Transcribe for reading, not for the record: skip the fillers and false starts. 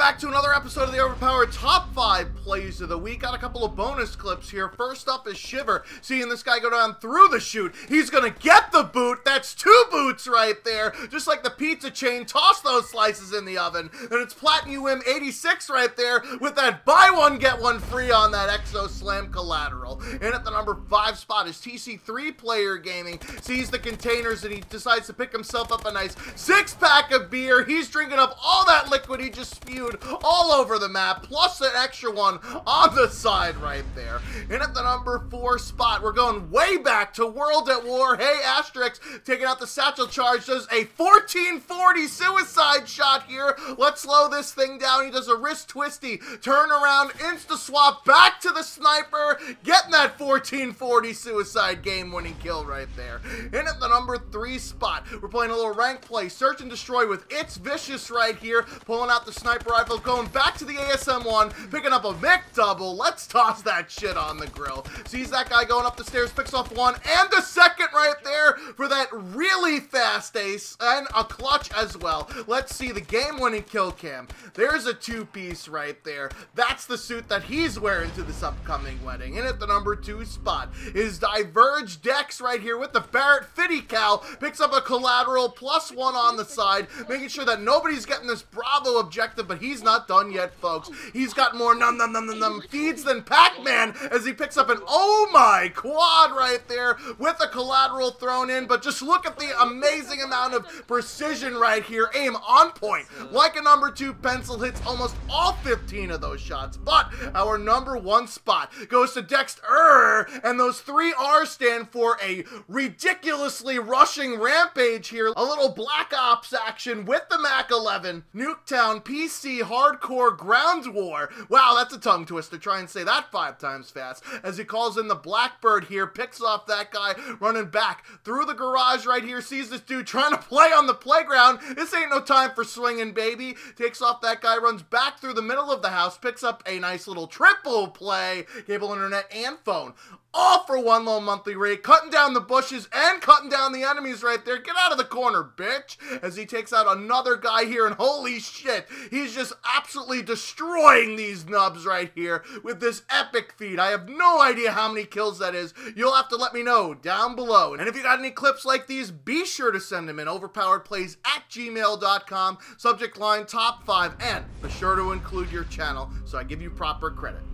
back to another episode of the Overpowered Top 5 Plays of the Week. Got a couple of bonus clips here. First up is Shiver. Seeing this guy go down through the chute. He's going to get the boot. That's two boots right there. Just like the pizza chain, toss those slices in the oven. And it's Platinum 86 right there with that buy one, get one free on that Exo Slam collateral. And at the number 5 spot is TC3 Player Gaming. Sees the containers and he decides to pick himself up a nice 6-pack of beer. He's drinking up all that liquid he just spewed all over the map, plus an extra one on the side right there. And at the number 4 spot, we're going way back to World at War. Hey, Asterix taking out the satchel charge, does a 1440 suicide shot here. Let's slow this thing down. He does a wrist twisty, turn around, insta-swap back to the sniper, getting that 1440 suicide game-winning kill right there. And at the number 3 spot, we're playing a little rank play, search and destroy with It's Vicious right here, pulling out the sniper rifle, going back to the ASM-1, picking up a McDouble. Let's toss that shit on the grill. Sees that guy going up the stairs, picks off one, and the second right there for that really fast ace, and a clutch as well. Let's see the game-winning kill cam. There's a two-piece right there. That's the suit that he's wearing to this upcoming wedding. And at the number 2 spot is Diverge Dex right here with the Barrett Fitty Cow, picks up a collateral, plus one on the side, making sure that nobody's getting this Bravo objective, but he's not done yet, folks. He's got more num-num-num-num-num feeds than Pac-Man as he picks up an oh my quad right there with a collateral thrown in, but just look at the amazing amount of precision right here. Aim on point. Like a number 2 pencil, hits almost all 15 of those shots, but our number 1 spot goes to Dexter, and those 3 R's stand for a ridiculously rushing rampage here. A little Black Ops action with the Mac 11, Nuketown, PC, Hardcore, Ground War. Wow, that's a tongue twister. Try and say that 5 times fast. As he calls in the Blackbird here, picks off that guy, running back through the garage right here, sees this dude trying to play on the playground. This ain't no time for swinging, baby. Takes off that guy, runs back through the middle of the house, picks up a nice little triple play, cable, internet, and phone. All for one low monthly rate, cutting down the bushes and cutting down the enemies right there. Get out of the corner, bitch, as he takes out another guy here, and holy shit, he's just absolutely destroying these nubs right here with this epic feat. I have no idea how many kills that is. You'll have to let me know down below. And if you got any clips like these, be sure to send them in. overpoweredplays@gmail.com, subject line top 5, and be sure to include your channel so I give you proper credit.